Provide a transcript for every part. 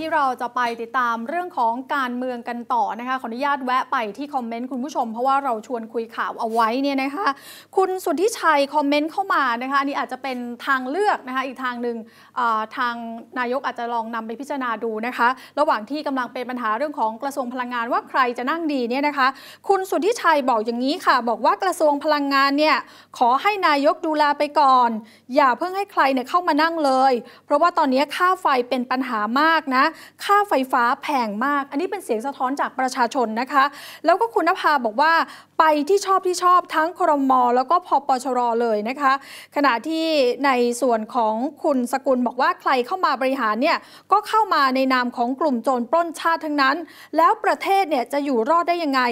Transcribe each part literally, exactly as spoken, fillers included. ที่เราจะไปติดตามเรื่องของการเมืองกันต่อนะคะขออนุญาตแวะไปที่คอมเมนต์คุณผู้ชมเพราะว่าเราชวนคุยข่าวเอาไว้เนี่ยนะคะคุณสุทธิชัยคอมเมนต์เข้ามานะคะอันนี้อาจจะเป็นทางเลือกนะคะอีกทางหนึ่งทางนายกอาจจะลองนำไปพิจารณาดูนะคะระหว่างที่กำลังเป็นปัญหาเรื่องของกระทรวงพลังงานว่าใครจะนั่งดีเนี่ยนะคะคุณสุทธิชัยบอกอย่างนี้ค่ะบอกว่ากระทรวงพลังงานเนี่ยขอให้นายกดูแลไปก่อนอย่าเพิ่งให้ใครเนี่ยเข้ามานั่งเลยเพราะว่าตอนนี้ค่าไฟเป็นปัญหามากนะค่าไฟฟ้าแพงมากอันนี้เป็นเสียงสะท้อนจากประชาชนนะคะแล้วก็คุณณภาบอกว่าไปที่ชอบที่ชอบทั้งครม.แล้วก็พปชร.เลยนะคะขณะที่ในส่วนของคุณสกุลบอกว่าใครเข้ามาบริหารเนี่ยก็เข้ามาในนามของกลุ่มโจรปล้นชาติทั้งนั้นแล้วประเทศเนี่ยจะอยู่รอดได้ยังไง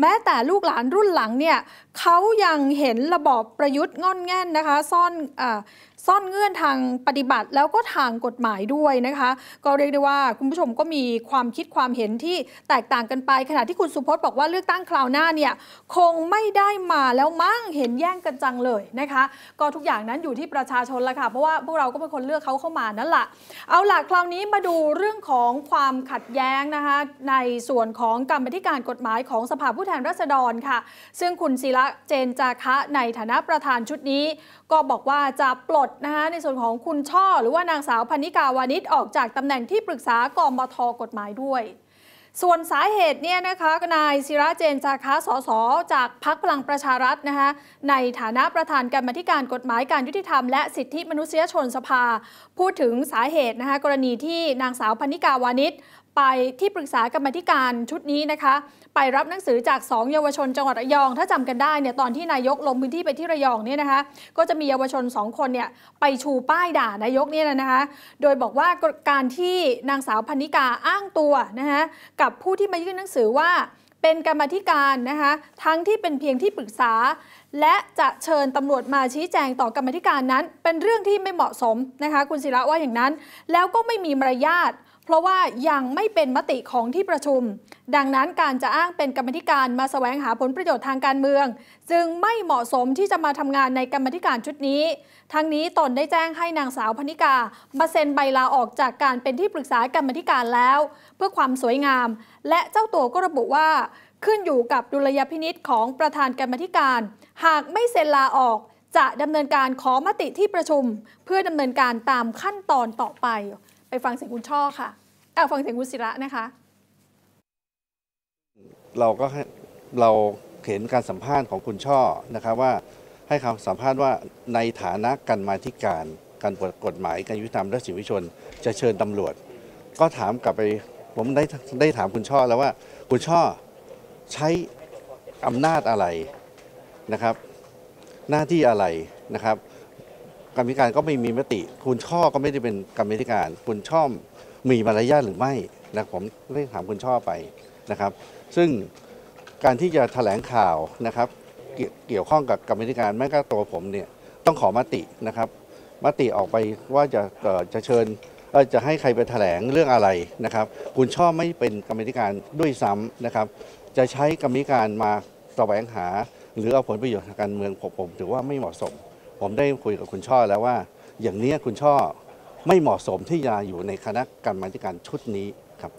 แม้แต่ลูกหลานรุ่นหลังเนี่ยเขายังเห็นระบอบประยุทธ์ง่อนแง่นนะคะซ่อนอ่าซ่อนเงื่อนทางปฏิบัติแล้วก็ทางกฎหมายด้วยนะคะก็เรียกได้ว่าคุณผู้ชมก็มีความคิดความเห็นที่แตกต่างกันไปขณะที่คุณสุพจน์บอกว่าเลือกตั้งคราวหน้าเนี่ยคงไม่ได้มาแล้วมั้งเห็นแย่งกันจังเลยนะคะก็ทุกอย่างนั้นอยู่ที่ประชาชนละค่ะเพราะว่าพวกเราก็เป็นคนเลือกเขาเข้ามานั่นแหละเอาล่ะคราวนี้มาดูเรื่องของความขัดแย้งนะคะในส่วนของกรรมาธิการกฎหมายของสภาผู้แทนราษฎรค่ะซึ่งคุณศิระเจนจาคะในฐานะประธานชุดนี้ก็บอกว่าจะปลดนะคะในส่วนของคุณช่อหรือว่านางสาวพรรณิกาวานิชออกจากตำแหน่งที่ปรึกษากมธ.กฎหมายด้วยส่วนสาเหตุเนี่ยนะคะนายศิระเจนจาคะสสจากพรรคพลังประชารัฐนะคะในฐานะประธานกรรมาธิการกฎหมายการยุติธรรมและสิทธิมนุษยชนสภาพูดถึงสาเหตุนะคะกรณีที่นางสาวพรรณิกาวานิชไปที่ปรึกษากรรมาธิการชุดนี้นะคะไปรับหนังสือจากสองเยาวชนจังหวัดระยองถ้าจำกันได้เนี่ยตอนที่นายกลงพื้นที่ไปที่ระยองเนี่ยนะคะก็จะมีเยาวชนสองคนเนี่ยไปชูป้ายด่านายกเนี่ยนะคะโดยบอกว่าการที่นางสาวพรรณิกาอ้างตัวนะคะกับผู้ที่มายื่นหนังสือว่าเป็นกรรมาธิการนะคะทั้งที่เป็นเพียงที่ปรึกษาและจะเชิญตำรวจมาชี้แจงต่อกรรมาธิการนั้นเป็นเรื่องที่ไม่เหมาะสมนะคะคุณศิระว่าอย่างนั้นแล้วก็ไม่มีมารยาทเพราะว่ายังไม่เป็นมติของที่ประชุมดังนั้นการจะอ้างเป็นกรรมาธิการมาแสวงหาผลประโยชน์ทางการเมืองจึงไม่เหมาะสมที่จะมาทำงานในกรรมาธิการชุดนี้ทั้งนี้ตนได้แจ้งให้นางสาวพรรณิกามาเซ็นใบลาออกจากการเป็นที่ปรึกษากรรมาธิการแล้วเพื่อความสวยงามและเจ้าตัวก็ระบุว่าขึ้นอยู่กับดุลยพินิจของประธานกรรมาธิการหากไม่เซ็นลาออกจะดำเนินการขอมติที่ประชุมเพื่อดำเนินการตามขั้นตอนต่อไปไปฟังเสียงคุณช่อค่ะเอาฟังเสียงคุณศิระนะคะเราก็เราเห็นการสัมภาษณ์ของคุณช่อนะครับว่าให้คำสัมภาษณ์ว่าในฐานะกรรมาธิการการกฎหมายการยุติธรรมและสิทธิมนุษยชนจะเชิญตำรวจก็ถามกลับไปผมได้ได้ถามคุณช่อแล้วว่าคุณช่อใช้อำนาจอะไรนะครับหน้าที่อะไรนะครับกรรมาธิการก็ไม่มีมติคุณช่อก็ไม่ได้เป็นกรรมาธิการคุณช่อมีมารยาทหรือไม่นะผมได้ถามคุณช่อไปนะครับซึ่งการที่จะแถลงข่าวนะครับเกี่ยวข้องกับกรรมาธิการแม้กระทั่งตัวผมเนี่ยต้องขอมตินะครับมติออกไปว่าจะจะเชิญจะให้ใครไปแถลงเรื่องอะไรนะครับคุณช่อไม่เป็นกรรมาธิการด้วยซ้ำนะครับจะใช้กรรมาธิการมาแสวงหาหรือเอาผลประโยชน์ทางการเมืองผมถือว่าไม่เหมาะสมผมได้คุยกับคุณช่อแล้วว่าอย่างนี้คุณช่อไม่เหมาะสมที่จะอยู่ในคณะกรรมาธิการชุดนี้ครับ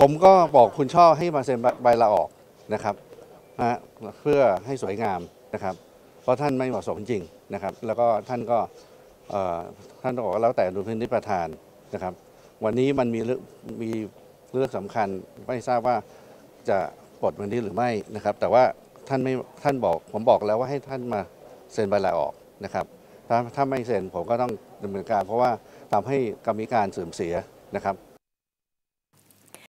ผมก็บอกคุณช่อให้มาเซ็นใบลาออกนะครับนะเพื่อให้สวยงามนะครับเพราะท่านไม่เหมาะสมจริงนะครับแล้วก็ท่านก็ท่านบอกว่าแล้วแต่ดุลพินิจประธานนะครับวันนี้มันมีเรื่องมีเรื่องสำคัญไม่ทราบว่าจะปลดวันนี้หรือไม่นะครับแต่ว่าท่านไม่ท่านบอกผมบอกแล้วว่าให้ท่านมาเซ็นใบลาออกนะครับถ้าถ้าไม่เซ็นผมก็ต้องดำเนินการเพราะว่าทำให้กรรมาธิการเสื่อมเสียนะครับ